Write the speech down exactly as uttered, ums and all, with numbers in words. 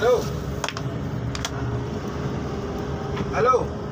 Hello. Hello.